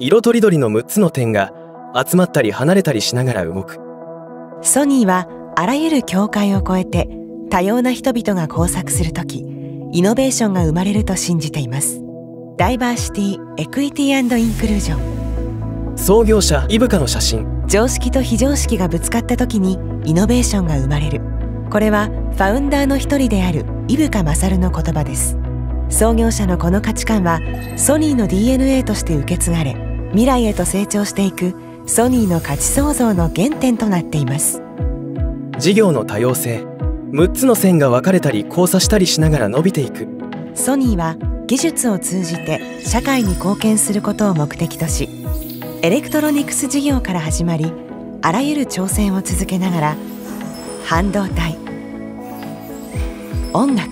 色とりどりの6つの点が集まったり離れたりしながら動く。ソニーはあらゆる境界を越えて多様な人々が交錯するとき、イノベーションが生まれると信じています。ダイバーシティ・エクイティ&インクルージョン。創業者イブカの写真。常識と非常識がぶつかったときにイノベーションが生まれる。これはファウンダーの一人である伊深勝の言葉です。創業者のこの価値観はソニーの DNA として受け継がれ、未来へと成長していくソニーの価値創造の原点となっています。事業の多様性。6つの線が分かれたり交差したりしながら伸びていく。ソニーは技術を通じて社会に貢献することを目的とし、エレクトロニクス事業から始まり、あらゆる挑戦を続けながら半導体、音楽、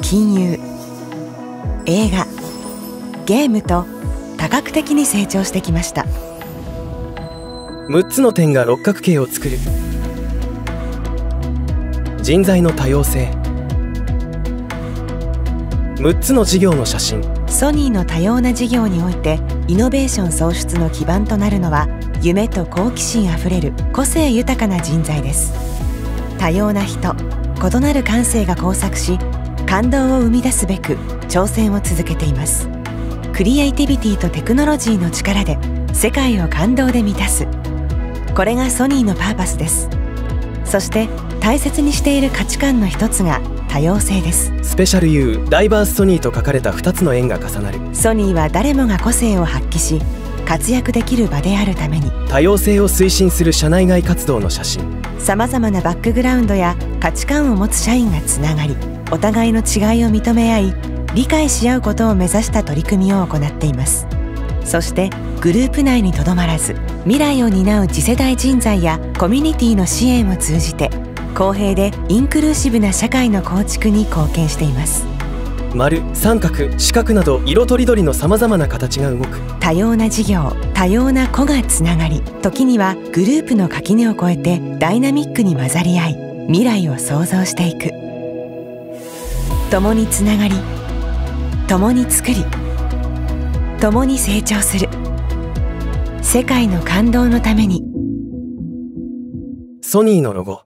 金融、映画、ゲームと多角的に成長してきました。6つの点が六角形を作る。人材の多様性。6つの事業の写真。ソニーの多様な事業においてイノベーション創出の基盤となるのは、夢と好奇心あふれる個性豊かな人材です。多様な人、異なる感性が交錯し、感動を生み出すべく挑戦を続けています。クリエイティビティとテクノロジーの力で世界を感動で満たす、これがソニーのパーパスです。そして大切にしている価値観の一つが多様性です。スペシャル U ダイバースソニーと書かれた2つの円が重なる。ソニーは誰もが個性を発揮し活躍できる場であるために、多様性を推進する社内外活動の写真。さまざまなバックグラウンドや価値観を持つ社員がつながり、お互いの違いを認め合い理解し合うことを目指した取り組みを行っています。そしてグループ内にとどまらず、未来を担う次世代人材やコミュニティの支援を通じて公平でインクルーシブな社会の構築に貢献しています。丸、三角、四角など色とりどりのさまざまな形が動く。多様な事業、多様な個がつながり、時にはグループの垣根を越えてダイナミックに混ざり合い、未来を創造していく。共につながり、共に作り、共に成長する、世界の感動のために。ソニーのロゴ。